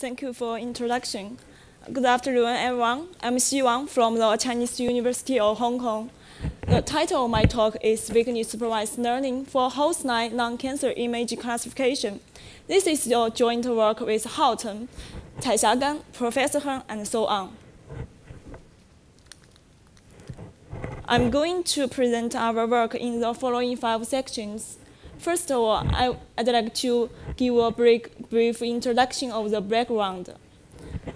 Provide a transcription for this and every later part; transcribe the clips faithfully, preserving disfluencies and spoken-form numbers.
Thank you for introduction. Good afternoon, everyone. I'm Xi Wang from the Chinese University of Hong Kong. The title of my talk is Weakness Supervised Learning for Houghton Lung Cancer Image Classification. This is your joint work with Houghton, Tai Xia, Professor Han, and so on. I'm going to present our work in the following five sections. First of all, I, I'd like to give a brief, brief introduction of the background.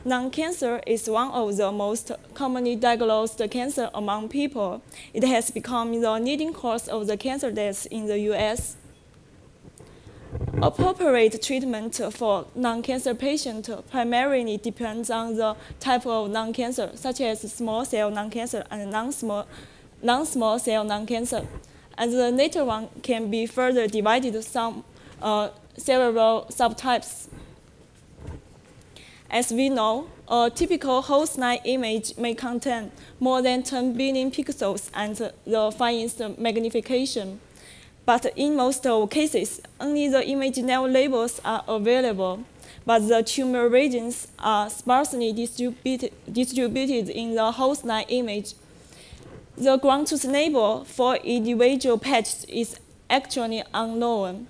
Lung cancer is one of the most commonly diagnosed cancer among people. It has become the leading cause of the cancer deaths in the U S. Appropriate treatment for lung cancer patients primarily depends on the type of lung cancer, such as small cell lung cancer and non-small, non-small cell lung cancer. And the later one can be further divided into some uh, several subtypes. As we know, a typical Houghton image may contain more than ten billion pixels and the finest magnification. But in most of cases, only the image level labels are available, but the tumor regions are sparsely distributed, distributed in the Houghton image. The ground truth label for individual patches is actually unknown.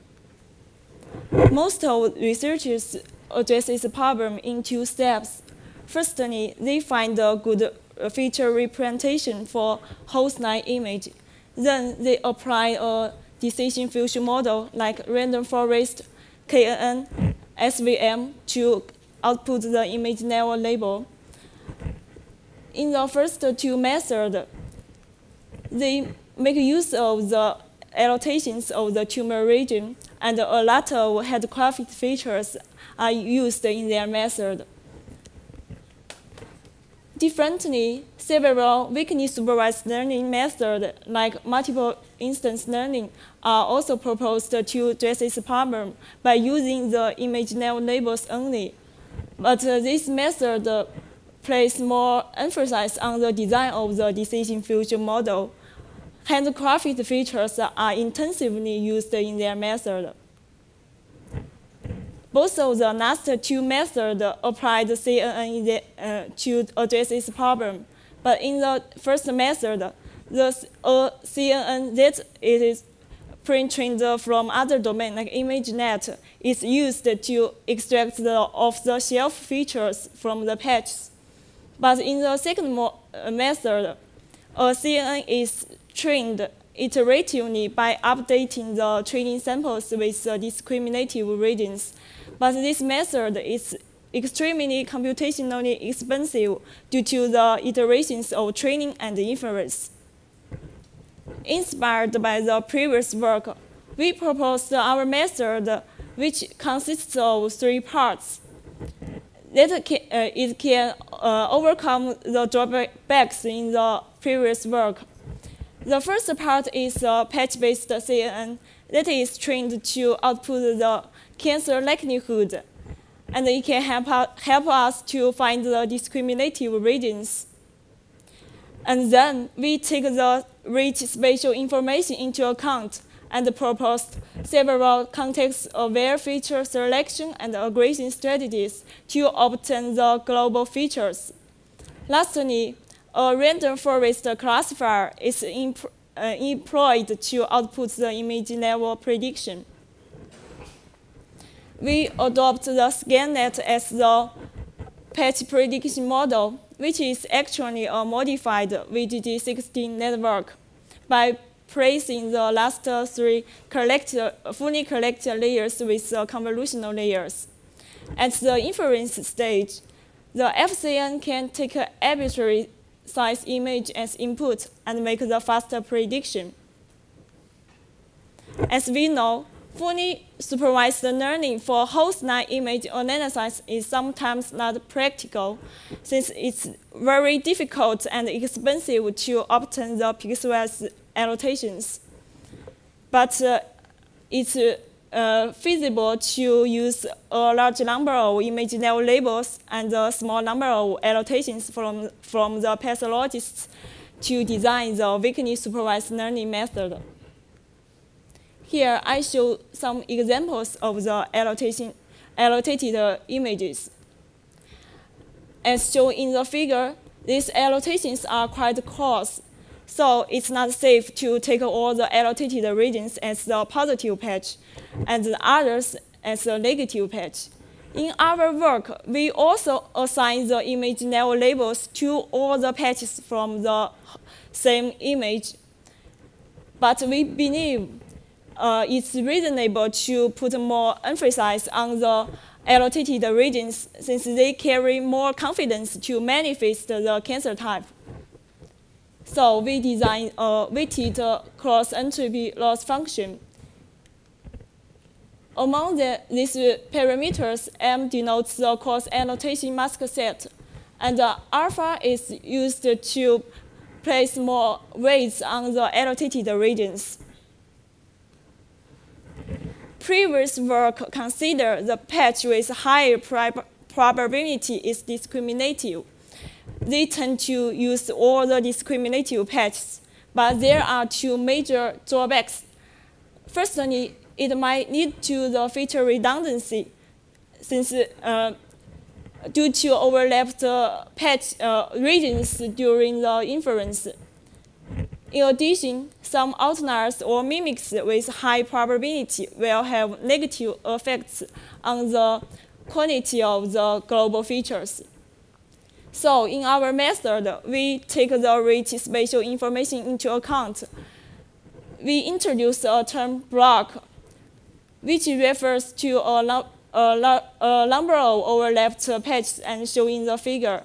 Most of researchers address this problem in two steps. Firstly, they find a good feature representation for Houghton image. Then they apply a decision fusion model like random forest, K N N, S V M to output the image level label. In the first two methods, they make use of the annotations of the tumor region, and a lot of handcrafted features are used in their method. Differently, several weakness supervised learning methods, like multiple instance learning, are also proposed to address this problem by using the image level labels only. But uh, this method uh, place more emphasis on the design of the decision fusion model. Handcrafted features are intensively used in their method. Both of the last two methods applied C N N uh, to address this problem. But in the first method, the uh, C N N that it is pre-trained from other domain like ImageNet is used to extract the off-the-shelf features from the patches. But in the second method, a C N N is trained iteratively by updating the training samples with uh, discriminative regions. But this method is extremely computationally expensive due to the iterations of training and inference. Inspired by the previous work, we proposed our method, which consists of three parts. That it can, uh, it can uh, overcome the drawbacks in the previous work. The first part is a patch-based C N N that is trained to output the cancer likelihood, and it can help, help us to find the discriminative regions. And then we take the rich spatial information into account and proposed several context-aware feature selection and aggregation strategies to obtain the global features. Lastly, a random forest classifier is imp uh, employed to output the image level prediction. We adopt the ScanNet as the patch prediction model, which is actually a modified V G G sixteen network by placing the last three collector, fully collected layers with the convolutional layers. At the inference stage, the F C N can take an arbitrary size image as input and make the faster prediction. As we know, fully supervised learning for Houghton image analysis is sometimes not practical, since it's very difficult and expensive to obtain the pixelized annotations. But uh, it's uh, feasible to use a large number of image level labels and a small number of annotations from, from the pathologists to design the weakness supervised learning method. Here I show some examples of the annotation, annotated uh, images. As shown in the figure, these annotations are quite coarse, so it's not safe to take all the annotated regions as the positive patch and the others as the negative patch. In our work, we also assign the image level labels to all the patches from the same image. But we believe uh, it's reasonable to put more emphasis on the annotated regions since they carry more confidence to manifest the cancer type. So we designed a weighted cross-entropy loss function. Among the, these parameters, M denotes the cross annotation mask set, and the alpha is used to place more weights on the annotated regions. Previous work considered the patch with higher prob probability is discriminative. They tend to use all the discriminative patches, but there are two major drawbacks. Firstly, it might lead to the feature redundancy, since uh, due to overlapped uh, patch uh, regions during the inference. In addition, some outliers or mimics with high probability will have negative effects on the quality of the global features. So in our method, we take the rich spatial information into account. We introduce a term block, which refers to a, a, a number of overlapped patches and shown in the figure.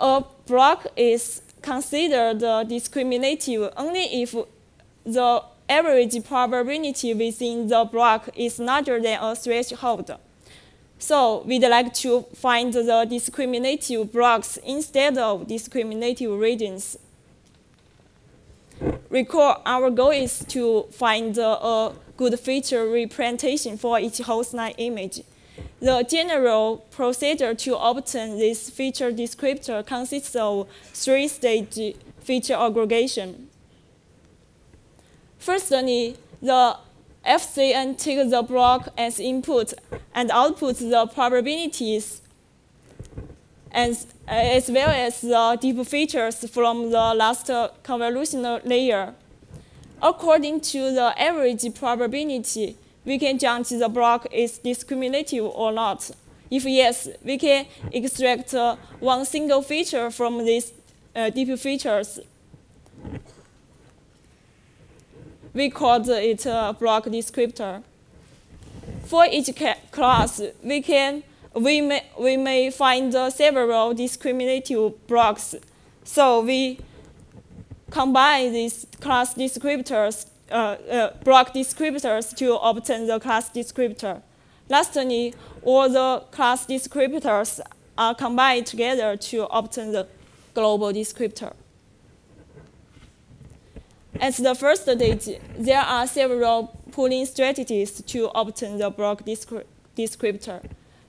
A block is considered discriminative only if the average probability within the block is larger than a threshold. So we'd like to find the discriminative blocks instead of discriminative regions. Recall, our goal is to find a good feature representation for each hostline image. The general procedure to obtain this feature descriptor consists of three-stage feature aggregation. Firstly, the F C N takes the block as input and outputs the probabilities as, as well as the deep features from the last convolutional layer. According to the average probability, we can judge the block is discriminative or not. If yes, we can extract uh, one single feature from these uh, deep features. We call it a block descriptor. For each class, we can we may we may find uh, several discriminative blocks. So we combine these class descriptors, uh, uh, block descriptors to obtain the class descriptor. Lastly, all the class descriptors are combined together to obtain the global descriptor. At the first stage, there are several pooling strategies to obtain the block descri descriptor.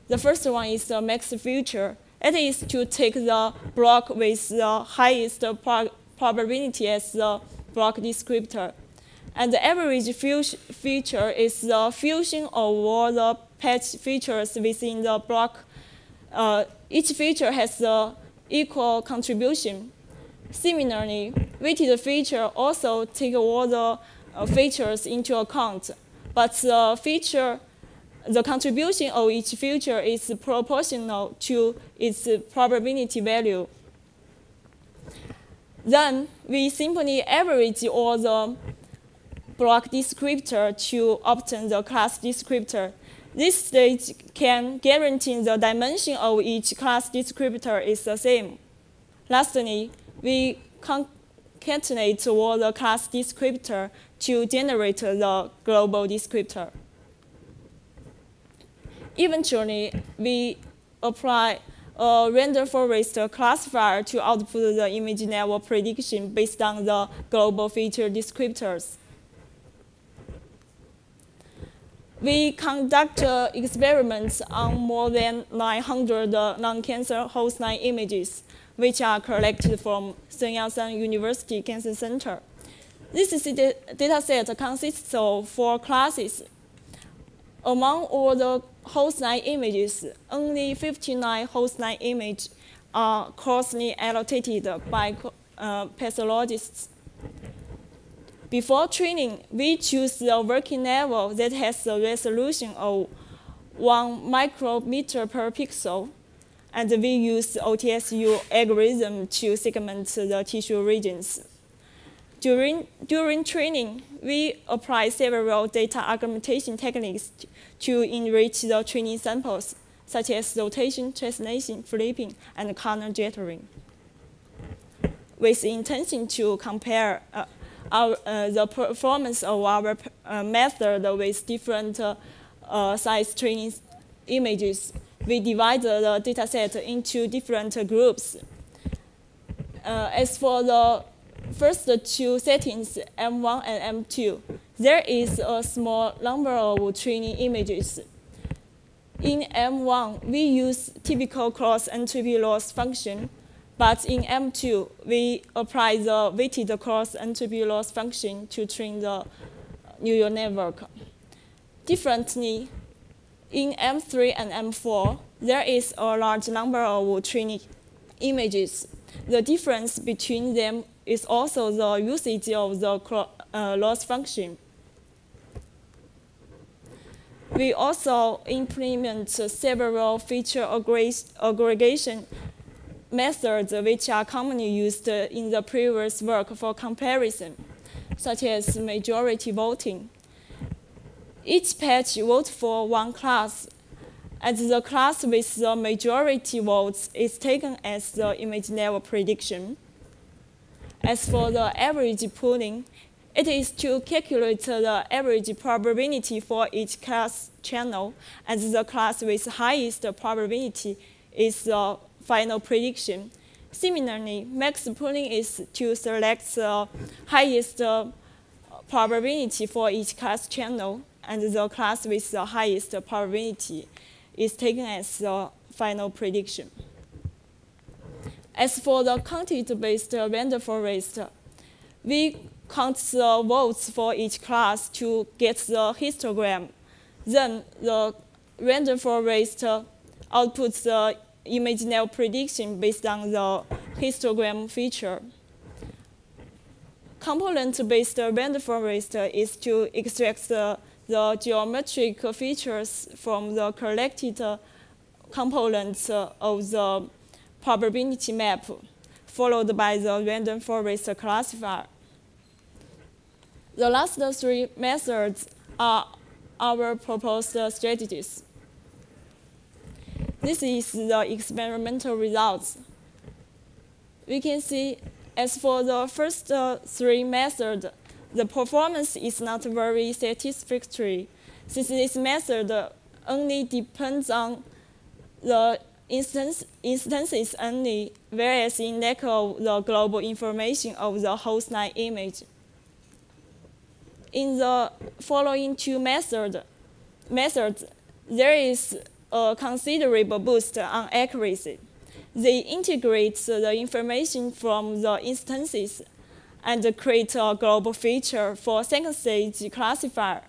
The first one is the max feature. It is to take the block with the highest pro probability as the block descriptor. And the average feature is the fusion of all the patch features within the block. Uh, each feature has the equal contribution. Similarly, weighted feature also take all the uh, features into account, but the feature, the contribution of each feature is proportional to its probability value. Then we simply average all the block descriptor to obtain the class descriptor. This stage can guarantee the dimension of each class descriptor is the same. Lastly, we concatenate all the class descriptor to generate the global descriptor. Eventually, we apply a random forest classifier to output the image level prediction based on the global feature descriptors. We conduct uh, experiments on more than nine hundred uh, non-cancer hostline images, which are collected from Sun Yat-sen University Cancer Center. This data set consists of four classes. Among all the Houghton images, only fifty-nine Houghton images are crossly annotated by uh, pathologists. Before training, we choose the working level that has a resolution of one micrometer per pixel, and we use the O T S U algorithm to segment the tissue regions. During, during training, we apply several data augmentation techniques to enrich the training samples, such as rotation, translation, flipping, and color jittering, with the intention to compare uh, Our, uh, the performance of our uh, method with different uh, uh, size training images. We divided the data set into different uh, groups. Uh, as for the first two settings, M one and M two, there is a small number of training images. In M one, we use typical cross-entropy loss function. But in M two, we apply the weighted cross-entropy loss function to train the neural network. Differently, in M three and M four, there is a large number of training images. The difference between them is also the usage of the uh, loss function. We also implement several feature aggregation methods which are commonly used in the previous work for comparison, such as majority voting. Each page votes for one class, and the class with the majority votes is taken as the image level prediction. As for the average pooling, it is to calculate the average probability for each class channel, and the class with highest probability is the final prediction. Similarly, max pooling is to select the highest uh, probability for each class channel, and the class with the highest probability is taken as the final prediction. As for the content-based random forest, we count the votes for each class to get the histogram. Then the random forest outputs the image level prediction based on the histogram feature. Component-based random forest is to extract the, the geometric features from the collected components of the probability map, followed by the random forest classifier. The last three methods are our proposed strategies. This is the experimental results. We can see, as for the first uh, three methods, the performance is not very satisfactory, since this method only depends on the instance, instances only, whereas in lack of the global information of the Houghton image. In the following two method, methods, there is a considerable boost on accuracy. They integrate the information from the instances and create a global feature for second stage classifier,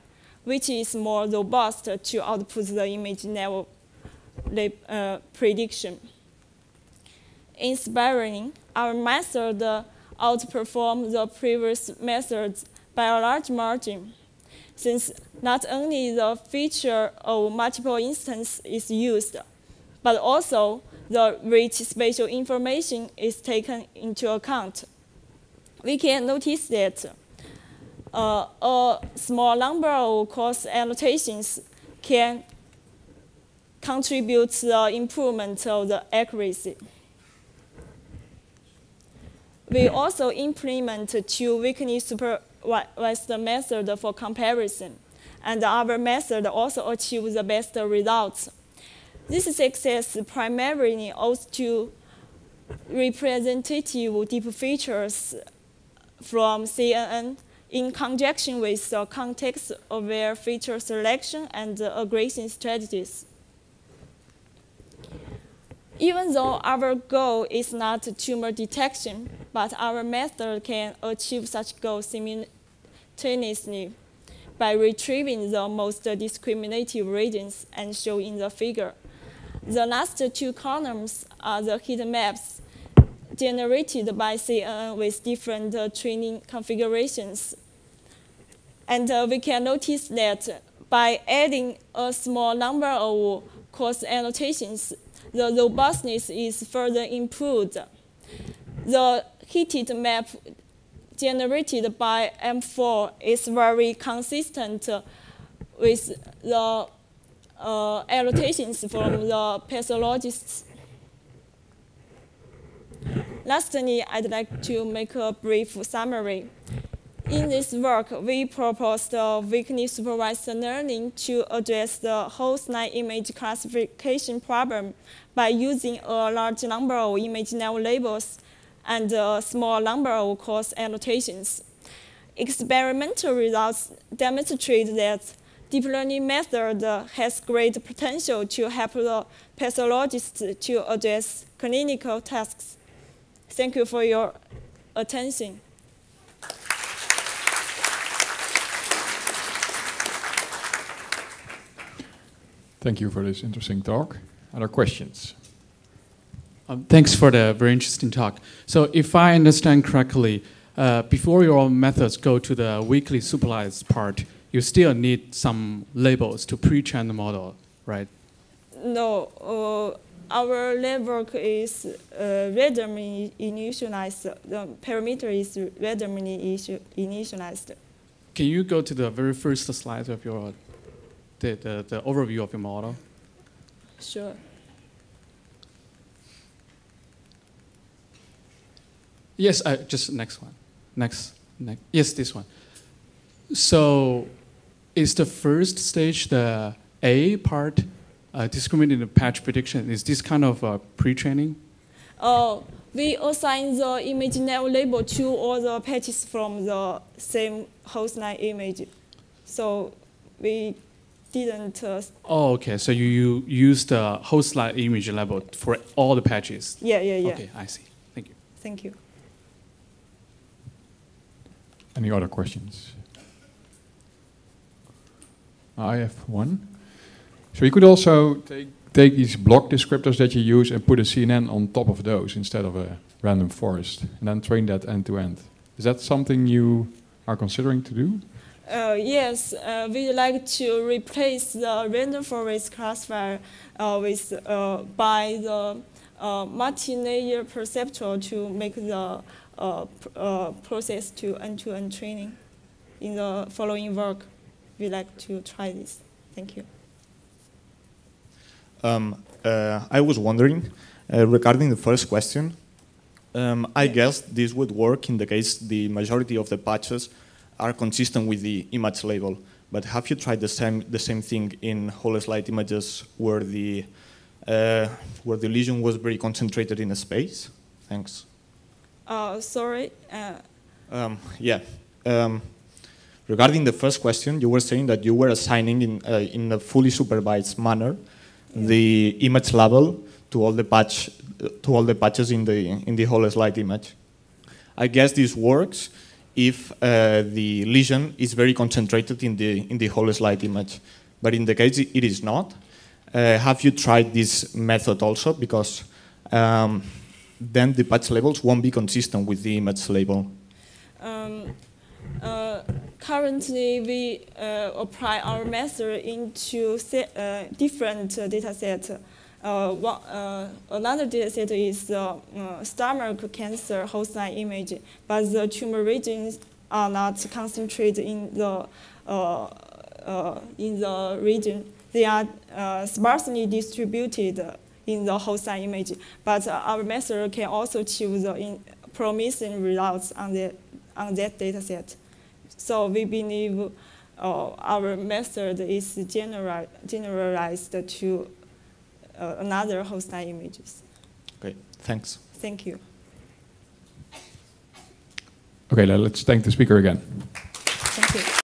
which is more robust to output the image level uh, prediction. Inspiring, our method outperformed the previous methods by a large margin, since not only the feature of multiple instances is used, but also the rich spatial information is taken into account. We can notice that uh, a small number of cross annotations can contribute to the improvement of the accuracy. We also implement two weakness super was the method for comparison, and our method also achieved the best results. This success primarily owes to representative deep features from C N N in conjunction with the context-aware feature selection and aggregation strategies. Even though our goal is not tumor detection, but our method can achieve such goals simultaneously. by retrieving the most discriminative regions and shown in the figure. The last two columns are the heat maps generated by C N N with different uh, training configurations. And uh, we can notice that by adding a small number of course annotations, the robustness is further improved. The heated map generated by M four is very consistent with the uh, annotations from the pathologists. Lastly, I'd like to make a brief summary. In this work, we proposed the weakness supervised learning to address the Houghton image classification problem by using a large number of image nav labels and a small number of course annotations. Experimental results demonstrate that deep learning method has great potential to help the pathologists to address clinical tasks. Thank you for your attention. Thank you for this interesting talk. Other questions? Um, thanks for the very interesting talk. So if I understand correctly, uh, before your methods go to the weakly supervised part, you still need some labels to pre-train the model, right? No. Uh Our network is uh, randomly initialized. The parameter is randomly initialized. Can you go to the very first slide of your the, the, the overview of your model? Sure. Yes, uh, just next one. Next, next. Yes, this one. So, is the first stage the A part? Uh, discriminative patch prediction, is this kind of uh, pre-training? Uh, we assign the image nav label to all the patches from the same Houghton image. So we didn't... Uh, oh, okay. So you, you used the Houghton image label for all the patches? Yeah, yeah, yeah. Okay, I see. Thank you. Thank you. Any other questions? I have one. So you could also take, take these block descriptors that you use and put a C N N on top of those instead of a random forest, and then train that end to end. Is that something you are considering to do? Uh, yes, uh, we like to replace the random forest classifier uh, with uh, by the uh, multi-layer perceptron to make the uh, pr uh, process to end to end training. In the following work, we like to try this. Thank you. Um, uh, I was wondering, uh, regarding the first question, um, I guess this would work in the case the majority of the patches are consistent with the image label. But have you tried the same the same thing in whole slide images where the uh, where the lesion was very concentrated in a space? Thanks. Uh, sorry. Uh. Um, yeah. Um, regarding the first question, you were saying that you were assigning in uh, in a fully supervised manner the image label to all the patch, to all the patches in the in the whole slide image. I guess this works if uh, the lesion is very concentrated in the in the whole slide image, but in the case it is not. Uh, have you tried this method also? Because um, then the patch labels won't be consistent with the image label. Um, uh Currently, we uh, apply our method into set, uh, different uh, data sets. Uh, one, uh, another data set is uh, uh, stomach cancer Houghton image, but the tumor regions are not concentrated in the uh, uh, in the region. They are uh, sparsely distributed in the Houghton image. But uh, our method can also achieve the in promising results on the on that data set. So we believe uh, our method is general, generalized to uh, another Houghton images. Great, thanks. Thank you. Okay, let's thank the speaker again. Thank you.